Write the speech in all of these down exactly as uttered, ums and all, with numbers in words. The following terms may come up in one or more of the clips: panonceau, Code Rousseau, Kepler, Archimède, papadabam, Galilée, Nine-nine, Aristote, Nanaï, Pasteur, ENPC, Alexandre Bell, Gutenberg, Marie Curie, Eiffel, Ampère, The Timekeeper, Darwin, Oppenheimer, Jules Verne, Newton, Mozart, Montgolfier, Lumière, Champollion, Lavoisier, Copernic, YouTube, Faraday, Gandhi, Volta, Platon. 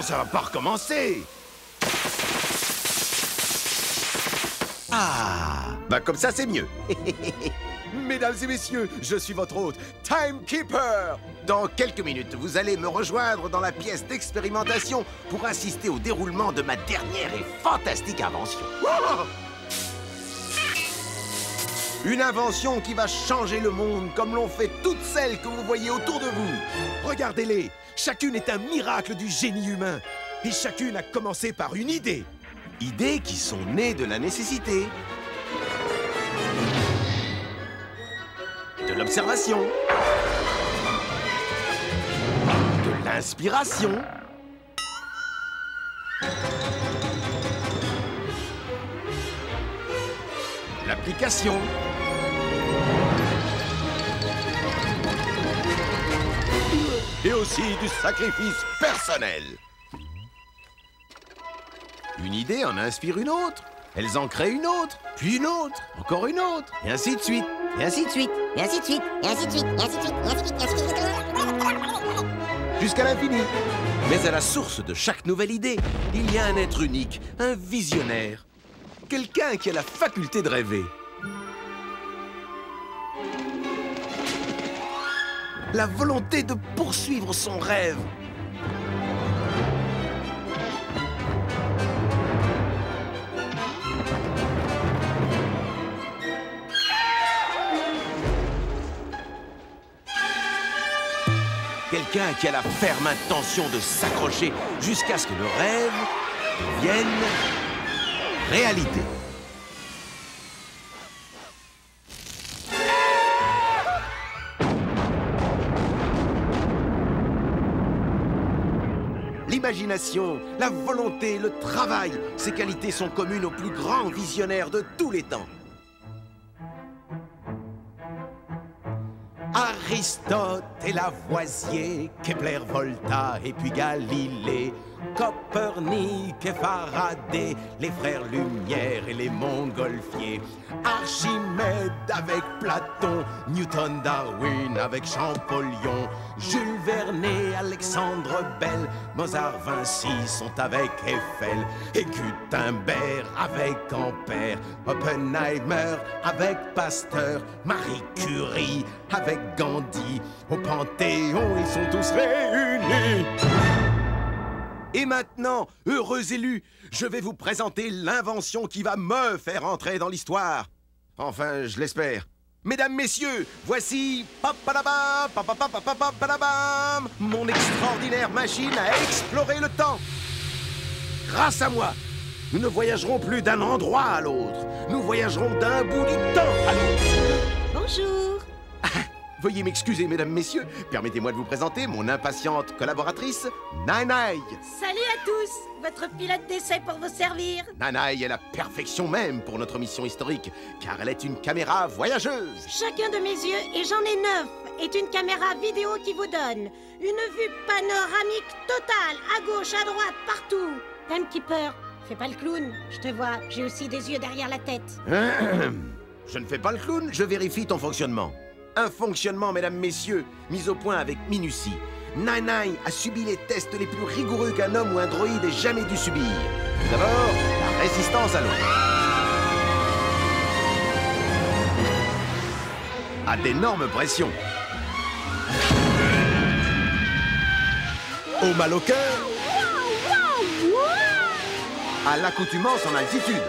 non, ça va pas recommencer. Ah, bah comme ça c'est mieux. Mesdames et messieurs, je suis votre hôte, Timekeeper. Dans quelques minutes, vous allez me rejoindre dans la pièce d'expérimentation pour assister au déroulement de ma dernière et fantastique invention. Oh! Une invention qui va changer le monde comme l'ont fait toutes celles que vous voyez autour de vous. Regardez-les, chacune est un miracle du génie humain. Et chacune a commencé par une idée. Idées qui sont nées de la nécessité, de l'observation, de l'inspiration, de l'application, et aussi du sacrifice personnel. Une idée en inspire une autre, elles en créent une autre, puis une autre, encore une autre, et ainsi de suite, et ainsi de suite, et ainsi de suite, et ainsi de suite, et ainsi de suite, et ainsi de suite, et ainsi de suite, jusqu'à l'infini. Mais à la source de chaque nouvelle idée, il y a un être unique, un visionnaire, quelqu'un qui a la faculté de rêver. La volonté de poursuivre son rêve. Quelqu'un qui a la ferme intention de s'accrocher jusqu'à ce que le rêve devienne réalité. L'imagination, la volonté, le travail, ces qualités sont communes aux plus grands visionnaires de tous les temps. Aristote et Lavoisier, Kepler, Volta et puis Galilée, Copernic et Faraday, les frères Lumière et les montgolfiers, Archimède avec Platon, Newton, Darwin avec Champollion, Jules Verne, Alexandre Bell, Mozart, Vinci sont avec Eiffel, et Gutenberg avec Ampère, Oppenheimer avec Pasteur, Marie Curie avec Gandhi, au Panthéon ils sont tous réunis. Et maintenant, heureux élus, je vais vous présenter l'invention qui va me faire entrer dans l'histoire. Enfin, je l'espère. Mesdames, messieurs, voici papadabam, papadabam, mon extraordinaire machine à explorer le temps. Grâce à moi, nous ne voyagerons plus d'un endroit à l'autre. Nous voyagerons d'un bout du temps à l'autre. Bonjour. Veuillez m'excuser, mesdames, messieurs. Permettez-moi de vous présenter mon impatiente collaboratrice, Nanaï. Salut à tous. Votre pilote d'essai pour vous servir. Nanaï est la perfection même pour notre mission historique, car elle est une caméra voyageuse. Chacun de mes yeux, et j'en ai neuf, est une caméra vidéo qui vous donne une vue panoramique totale, à gauche, à droite, partout. Timekeeper, fais pas le clown. Je te vois, j'ai aussi des yeux derrière la tête. Je ne fais pas le clown, je vérifie ton fonctionnement. Un fonctionnement, mesdames, messieurs, mis au point avec minutie. Nine-nine a subi les tests les plus rigoureux qu'un homme ou un droïde ait jamais dû subir. Tout d'abord, la résistance à l'eau. À d'énormes pressions. Au mal au cœur. À l'accoutumance en altitude.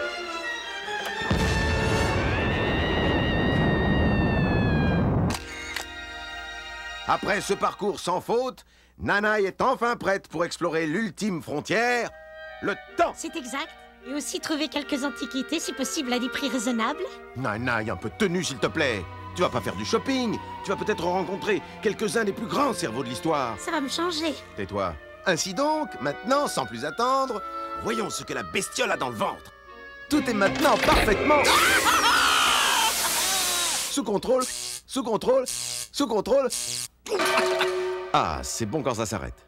Après ce parcours sans faute, Nanaï est enfin prête pour explorer l'ultime frontière, le temps. C'est exact. Et aussi trouver quelques antiquités, si possible, à des prix raisonnables. Nanaï, un peu de tenue, s'il te plaît. Tu vas pas faire du shopping. Tu vas peut-être rencontrer quelques-uns des plus grands cerveaux de l'histoire. Ça va me changer. Tais-toi. Ainsi donc, maintenant, sans plus attendre, voyons ce que la bestiole a dans le ventre. Tout est maintenant parfaitement... sous contrôle, sous contrôle, sous contrôle... Ah, c'est bon quand ça s'arrête.